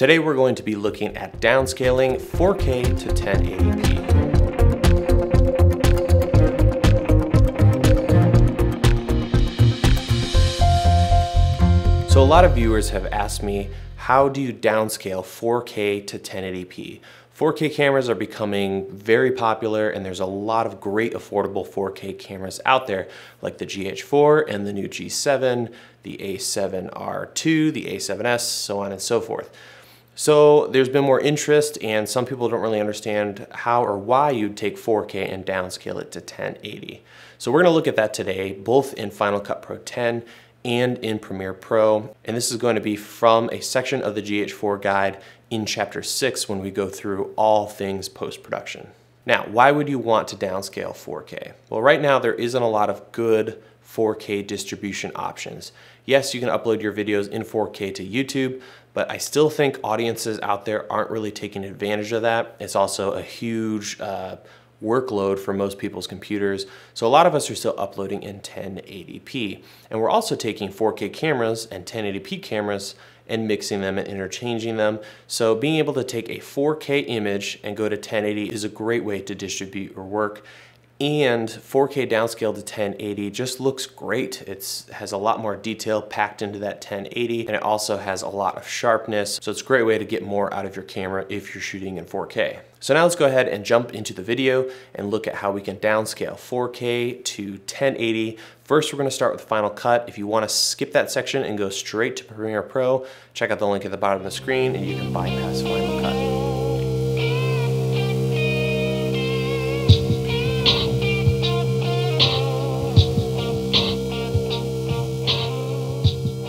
Today we're going to be looking at downscaling 4K to 1080p. So a lot of viewers have asked me, how do you downscale 4K to 1080p? 4K cameras are becoming very popular and there's a lot of great affordable 4K cameras out there, like the GH4 and the new G7, the A7R2, the A7S, so on and so forth. So there's been more interest and some people don't really understand how or why you'd take 4K and downscale it to 1080. So we're gonna look at that today, both in Final Cut Pro X and in Premiere Pro. And this is going to be from a section of the GH4 guide in chapter 6 when we go through all things post-production. Now, why would you want to downscale 4K? Well, right now there isn't a lot of good 4K distribution options. Yes, you can upload your videos in 4K to YouTube, but I still think audiences out there aren't really taking advantage of that. It's also a huge workload for most people's computers. So a lot of us are still uploading in 1080p. And we're also taking 4K cameras and 1080p cameras and mixing them and interchanging them. So being able to take a 4K image and go to 1080 is a great way to distribute your work. And 4K downscale to 1080 just looks great. It has a lot more detail packed into that 1080, and it also has a lot of sharpness. So it's a great way to get more out of your camera if you're shooting in 4K. So now let's go ahead and jump into the video and look at how we can downscale 4K to 1080. First, we're gonna start with Final Cut. If you wanna skip that section and go straight to Premiere Pro, check out the link at the bottom of the screen and you can bypass Final Cut.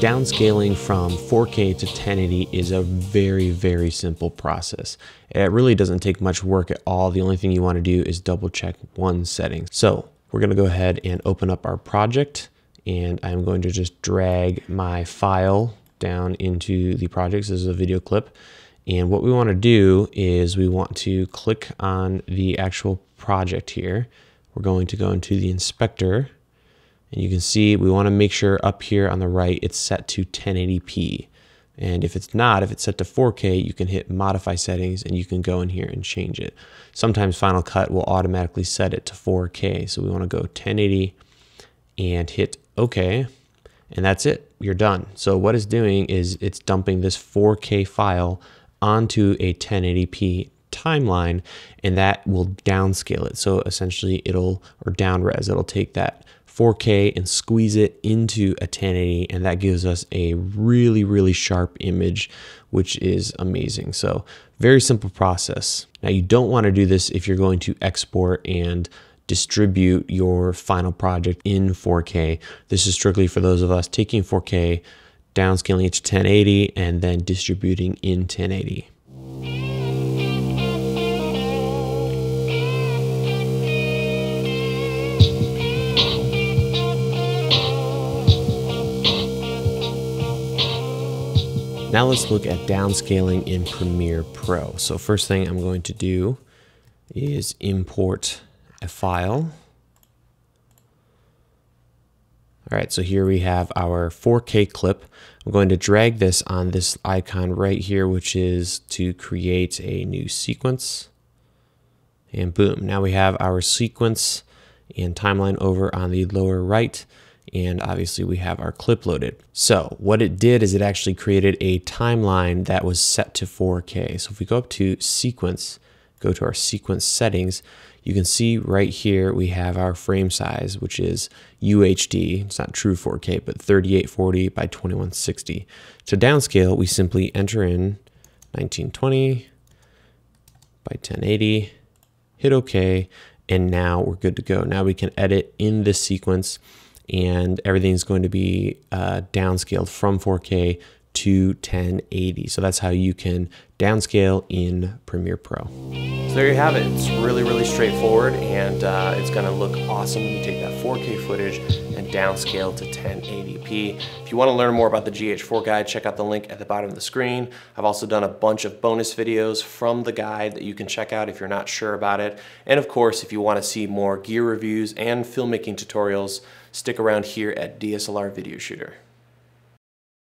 Downscaling from 4K to 1080 is a very, very simple process. It really doesn't take much work at all. The only thing you want to do is double check one setting. So we're going to go ahead and open up our project, and I'm going to just drag my file down into the projects. This is a video clip. And what we want to do is we want to click on the actual project here. We're going to go into the inspector. And you can see we want to make sure up here on the right it's set to 1080p. And if it's not, if it's set to 4K, you can hit modify settings and you can go in here and change it. Sometimes Final Cut will automatically set it to 4K. So we want to go 1080 and hit OK. And that's it. You're done. So what it's doing is it's dumping this 4K file onto a 1080p timeline, and that will downscale it. So essentially it'll take that 4K and squeeze it into a 1080, and that gives us a really, really sharp image, which is amazing. So very simple process. Now you don't want to do this if you're going to export and distribute your final project in 4K. This is strictly for those of us taking 4K, downscaling it to 1080, and then distributing in 1080. Now let's look at downscaling in Premiere Pro. So first thing I'm going to do is import a file. All right, so here we have our 4K clip. I'm going to drag this on this icon right here, which is to create a new sequence. And boom, now we have our sequence and timeline over on the lower right. And obviously we have our clip loaded. So what it did is it actually created a timeline that was set to 4K. So if we go up to sequence, go to our sequence settings, you can see right here we have our frame size, which is UHD. It's not true 4K, but 3840 by 2160. To downscale, we simply enter in 1920 by 1080, hit OK, and now we're good to go. Now we can edit in this sequence, and everything's going to be downscaled from 4K to 1080. So that's how you can downscale in Premiere Pro. So there you have it. It's really, really straightforward, and it's gonna look awesome when you take that 4K footage and downscale to 1080p. If you wanna learn more about the GH4 guide, check out the link at the bottom of the screen. I've also done a bunch of bonus videos from the guide that you can check out if you're not sure about it. And of course, if you wanna see more gear reviews and filmmaking tutorials, stick around here at DSLR Video Shooter.